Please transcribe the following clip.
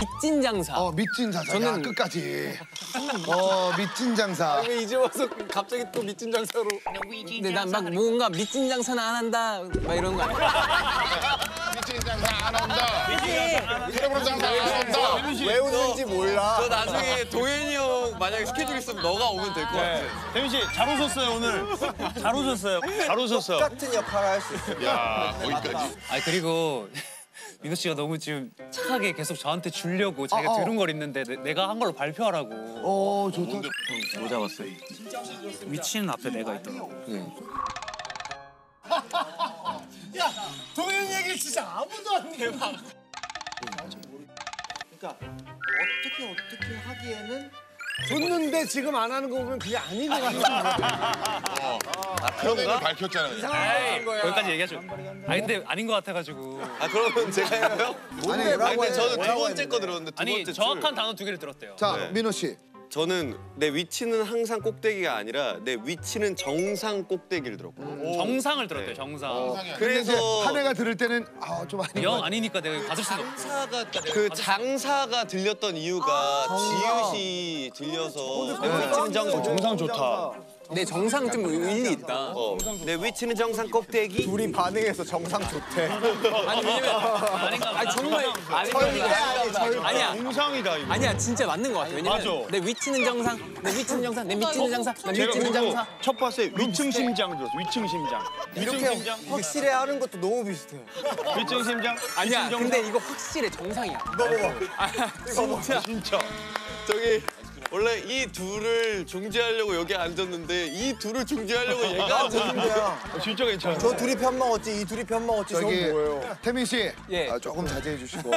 미친 장사. 미친 장사. 저는 끝까지. 미친 장사. 왜 이제 와서 갑자기 또 미친 장사로. 근데 난 막 뭔가 미친 장사는 안 한다. 막 이런 거 아니야. 미친 장사 안 한다. 미친 장사 안 한다. 왜 웃는지 몰라. 저 나중에 동현이 형 만약에 스케줄 있으면 너가 오면 될 것 같아. 태민 씨, 잘 오셨어요, 오늘. 잘 오셨어요. 잘 오셨어요. 똑같은 역할을 할 수 있어요. 야, 거기까지. 아, 그리고. 민호 씨가 너무 지금 착하게 계속 저한테 주려고 자기가 드릉거리는데 내가 한 걸로 발표하라고. 좋다. 뭐 잡았어요? 미친 앞에 내가 있더라고. 야, 동현 얘기를 진짜 아무도 안 해봐. 그러니까 어떻게 하기에는 줬는데 지금 안 하는 거 보면 그게 아닌 거 같아. 그런가? 밝혔잖아요. 이상한 거야. 거기까지 얘기하죠. 아 근데 아닌 거 같아가지고. 아 그러면 제가 해요? 근데 저는 두 번째 거 들었는데 두 번째 줄. 아니 정확한 단어 두 개를 들었대요. 자, 민호 씨. 저는 내 위치는 항상 꼭대기가 아니라 내 위치는 정상 꼭대기를 들었고. 정상을 들었대요, 정상. 그래서 한 해가 들을 때는 좀 아닌 영 아니니까 내가 받을 수는 없어. 그 장사가 들렸던 이유가 지읒이 들려서 내 위치는 정상. 정상 좋다. 내 정상 좀 일리 있다. 내 위치는 정상 꼭대기. 둘이 반응해서 정상 좋대. 아니 왜냐면 아니 정말 아니야. 정상이다 이거. 아니야 진짜 맞는 것 같아. 왜냐면 내 위치는 정상, 내 위치는 정상, 내 위치는 정상, 내 위치는 정상. 첫 파스에 위층 심장 들었어. 위층 심장. 이렇게 확실해 하는 것도 너무 비슷해. 위층 심장. 아니야. 근데 이거 확실해 정상이야. 너무 진짜. 저기. 원래 이 둘을 중재하려고 여기 앉았는데 이 둘을 중재하려고 얘가 앉았는데 진짜 괜찮아요. 저 둘이 편 먹었지, 이 둘이 편 먹었지. 저기 태민 씨, 조금 자제해 주시고.